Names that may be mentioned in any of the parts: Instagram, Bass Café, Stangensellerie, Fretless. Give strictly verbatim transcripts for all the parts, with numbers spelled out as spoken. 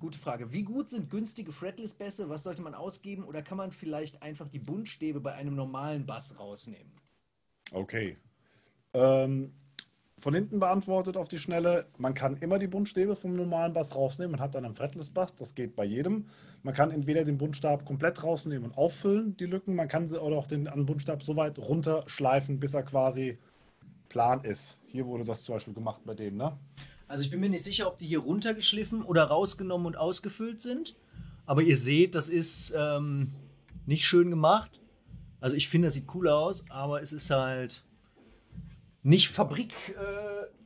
Gute Frage. Wie gut sind günstige Fretless-Bässe? Was sollte man ausgeben? Oder kann man vielleicht einfach die Buntstäbe bei einem normalen Bass rausnehmen? Okay. Ähm, von hinten beantwortet auf die Schnelle. Man kann immer die Buntstäbe vom normalen Bass rausnehmen. Man hat dann einen Fretless-Bass. Das geht bei jedem. Man kann entweder den Buntstab komplett rausnehmen und auffüllen, die Lücken. Man kann sie oder auch den Buntstab so weit runterschleifen, bis er quasi plan ist. Hier wurde das zum Beispiel gemacht bei dem, ne? Also ich bin mir nicht sicher, ob die hier runtergeschliffen oder rausgenommen und ausgefüllt sind. Aber ihr seht, das ist ähm, nicht schön gemacht. Also ich finde, das sieht cool aus, aber es ist halt nicht fabrikwärts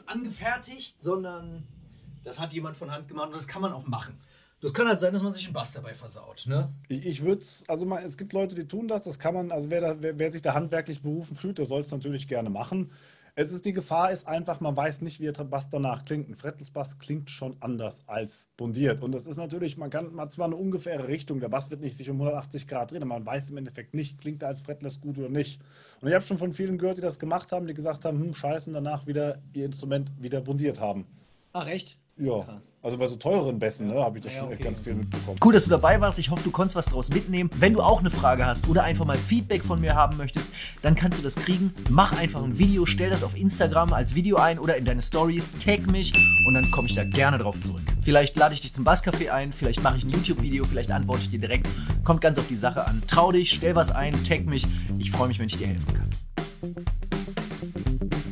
äh, angefertigt, sondern das hat jemand von Hand gemacht und das kann man auch machen. Das kann halt sein, dass man sich einen Bass dabei versaut, ne? Ich, ich würde es, also mal, es gibt Leute, die tun das, das kann man, also wer, da, wer, wer sich da handwerklich berufen fühlt, der soll es natürlich gerne machen. Es ist, die Gefahr ist einfach, man weiß nicht, wie der Bass danach klingt. Ein Fretless-Bass klingt schon anders als bundiert. Und das ist natürlich, man kann man hat zwar eine ungefähre Richtung, der Bass wird nicht sich um hundertachtzig Grad drehen, aber man weiß im Endeffekt nicht, klingt er als Fretless gut oder nicht. Und ich habe schon von vielen gehört, die das gemacht haben, die gesagt haben, hm, scheiße, und danach wieder ihr Instrument wieder bundiert haben. Ach, echt? Ja, krass. Also bei so teureren Bässen, ne, habe ich das ja, schon okay. ganz viel mitbekommen. Cool, dass du dabei warst. Ich hoffe, du konntest was draus mitnehmen. Wenn du auch eine Frage hast oder einfach mal Feedback von mir haben möchtest, dann kannst du das kriegen. Mach einfach ein Video, stell das auf Instagram als Video ein oder in deine Stories, tag mich und dann komme ich da gerne drauf zurück. Vielleicht lade ich dich zum Bass Café ein, vielleicht mache ich ein YouTube-Video, vielleicht antworte ich dir direkt. Kommt ganz auf die Sache an. Trau dich, stell was ein, tag mich. Ich freue mich, wenn ich dir helfen kann.